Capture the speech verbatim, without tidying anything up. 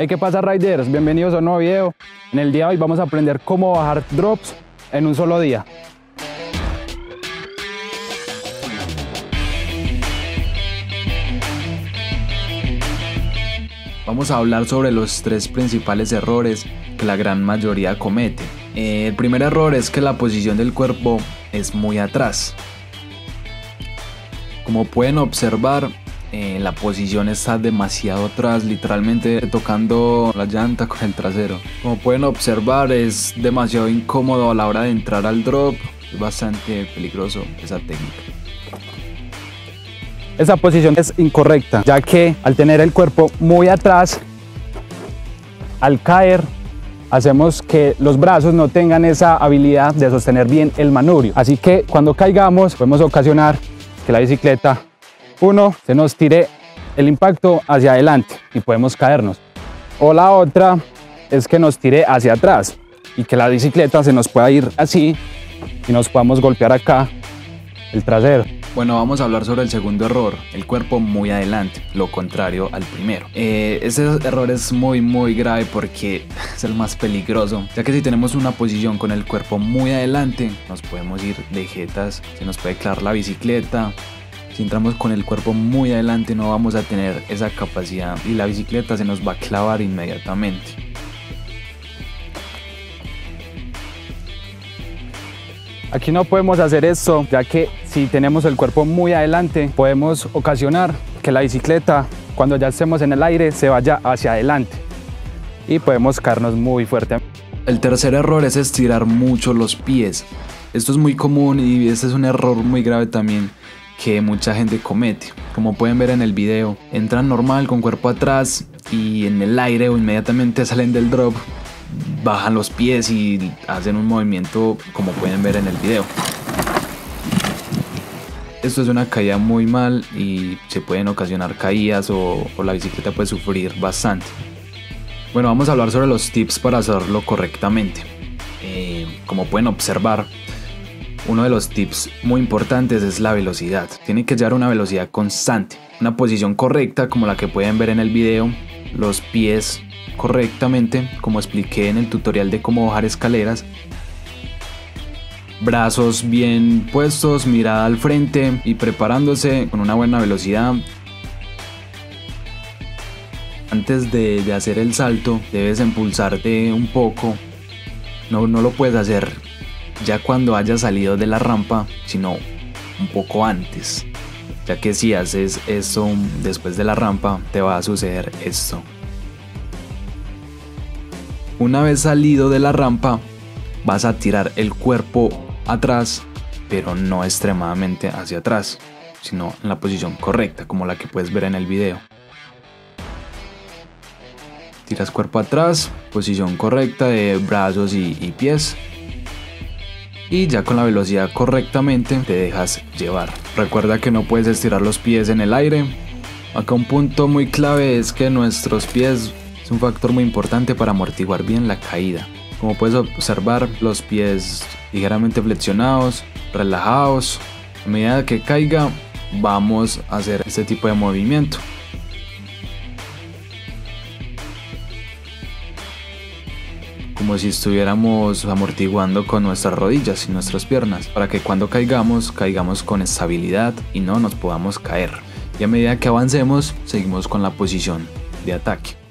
Hey, ¿qué pasa, riders? Bienvenidos a un nuevo video. En el día de hoy vamos a aprender cómo bajar drops en un solo día. Vamos a hablar sobre los tres principales errores que la gran mayoría comete. El primer error es que la posición del cuerpo es muy atrás. Como pueden observar, eh, la posición está demasiado atrás, literalmente tocando la llanta con el trasero. Como pueden observar, es demasiado incómodo a la hora de entrar al drop. Es bastante peligroso esa técnica. Esa posición es incorrecta, ya que al tener el cuerpo muy atrás, al caer, hacemos que los brazos no tengan esa habilidad de sostener bien el manubrio. Así que cuando caigamos, podemos ocasionar que la bicicleta, uno, se nos tire el impacto hacia adelante y podemos caernos. O la otra es que nos tire hacia atrás y que la bicicleta se nos pueda ir así y nos podamos golpear acá el trasero. Bueno, vamos a hablar sobre el segundo error, el cuerpo muy adelante, lo contrario al primero. Eh, este error es muy muy grave porque es el más peligroso, ya que si tenemos una posición con el cuerpo muy adelante, nos podemos ir de jetas, se nos puede clavar la bicicleta. Si entramos con el cuerpo muy adelante no vamos a tener esa capacidad y la bicicleta se nos va a clavar inmediatamente. Aquí no podemos hacer esto, ya que si tenemos el cuerpo muy adelante podemos ocasionar que la bicicleta, cuando ya estemos en el aire, se vaya hacia adelante y podemos caernos muy fuerte. El tercer error es estirar mucho los pies. Esto es muy común y este es un error muy grave también que mucha gente comete. Como pueden ver en el video, entran normal con cuerpo atrás y en el aire o inmediatamente salen del drop, bajan los pies y hacen un movimiento como pueden ver en el video. Esto es una caída muy mal y se pueden ocasionar caídas o, o la bicicleta puede sufrir bastante. Bueno, vamos a hablar sobre los tips para hacerlo correctamente. Eh, como pueden observar, uno de los tips muy importantes es la velocidad. Tienen que llevar una velocidad constante, una posición correcta como la que pueden ver en el video, los pies correctamente, como expliqué en el tutorial de cómo bajar escaleras, brazos bien puestos, mirada al frente y preparándose con una buena velocidad. Antes de, de hacer el salto debes impulsarte un poco, no, no lo puedes hacer ya cuando hayas salido de la rampa, sino un poco antes, ya que si haces esto después de la rampa te va a suceder esto. Una vez salido de la rampa, vas a tirar el cuerpo atrás, pero no extremadamente hacia atrás, sino en la posición correcta, como la que puedes ver en el video. Tiras cuerpo atrás, posición correcta de brazos y, y pies. Y ya con la velocidad correctamente te dejas llevar. Recuerda que no puedes estirar los pies en el aire. Acá un punto muy clave es que nuestros pies es un factor muy importante para amortiguar bien la caída. Como puedes observar, los pies ligeramente flexionados, relajados. A medida que caiga, vamos a hacer este tipo de movimiento. Como si estuviéramos amortiguando con nuestras rodillas y nuestras piernas, para que cuando caigamos, caigamos con estabilidad y no nos podamos caer. Y a medida que avancemos, seguimos con la posición de ataque.